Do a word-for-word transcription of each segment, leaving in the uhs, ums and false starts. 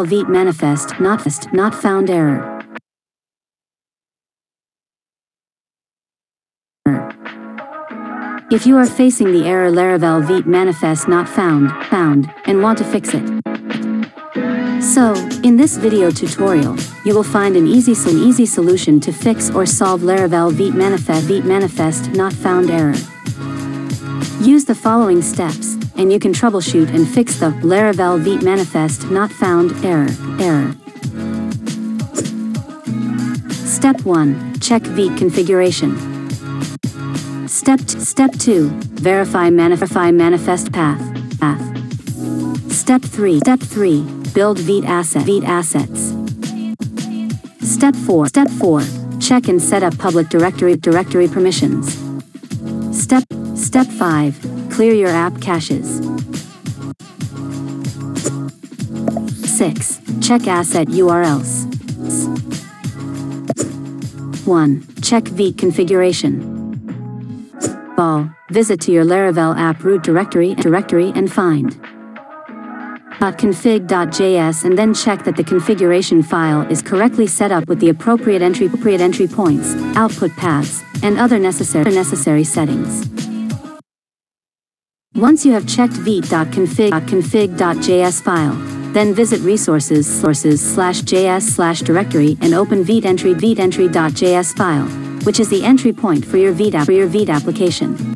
Vite manifest not fast not found error. If you are facing the error Laravel Vite manifest not found found and want to fix it. So, in this video tutorial, you will find an easy an easy solution to fix or solve Laravel Vite manifest Vite manifest not found error. Use the following steps, and you can troubleshoot and fix the Laravel Vite manifest not found error, error. Step one. Check Vite configuration. Step, step two. Verify manifest path, path. Step three. Step three. Build Vite asset, Vite assets. Step four. Step four. Check and set up public directory, directory permissions. Step, step five. Clear your app caches. six. Check asset U R Ls. one. Check Vite configuration. All. Visit to your Laravel app root directory directory and find .config.js and then check that the configuration file is correctly set up with the appropriate entry appropriate entry points, output paths, and other necessary necessary settings. Once you have checked vite.config.config.js file, then visit resources sources slash js slash directory and open vite entry vite entry.js file, which is the entry point for your Vite app for your Vite application.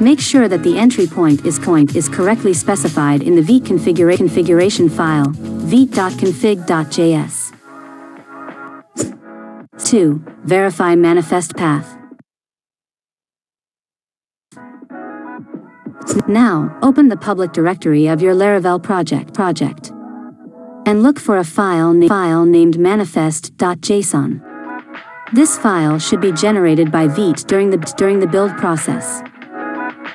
Make sure that the entry point is point is correctly specified in the Vite configura configuration file vite.config.js. two. Verify manifest path. Now, open the public directory of your Laravel project project, and look for a file, na file named manifest.json. This file should be generated by Vite during the during the build process.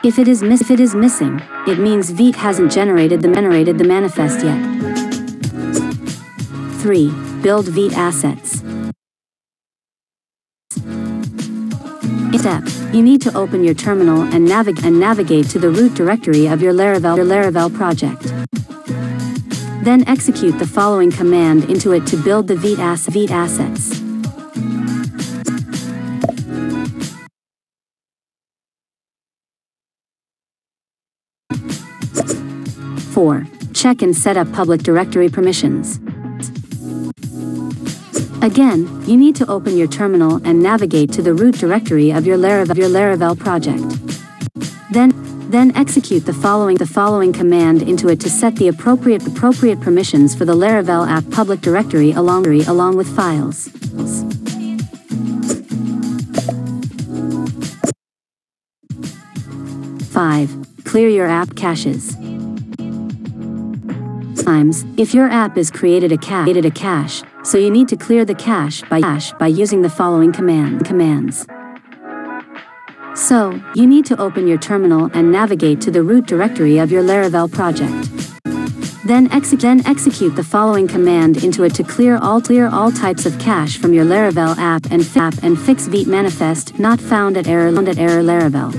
If it is mis if it is missing, it means Vite hasn't generated the generated the manifest yet. three. Build Vite assets. Step. You need to open your terminal and navigate and navigate to the root directory of your Laravel your Laravel project. Then execute the following command into it to build the Vite ass Vite assets. four. Check and set up public directory permissions. Again, you need to open your terminal and navigate to the root directory of your Laravel, your Laravel project. Then, then execute the following the following command into it to set the appropriate appropriate permissions for the Laravel app public directory along along with files. five. Clear your app caches. Times, if your app is created a cache, created a cache. So you need to clear the cache by, cache by using the following command commands. So, you need to open your terminal and navigate to the root directory of your Laravel project. Then, exe then execute the following command into it to clear all clear all types of cache from your Laravel app and, app and fix Vite manifest not found at error, found at error Laravel.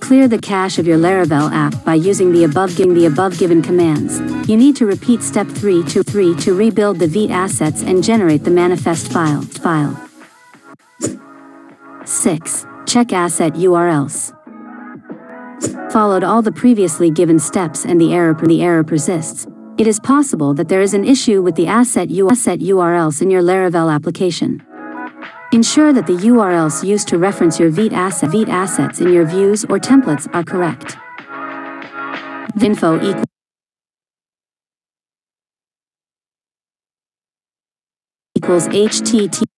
Clear the cache of your Laravel app by using the above given the above given commands. You need to repeat step three to three to rebuild the Vite assets and generate the manifest file file. six. Check asset U R Ls. Followed all the previously given steps and the error the error persists. It is possible that there is an issue with the asset U R Ls in your Laravel application. Ensure that the U R Ls used to reference your Vite asset, Vite assets in your views or templates are correct. Info equals equals H T T P.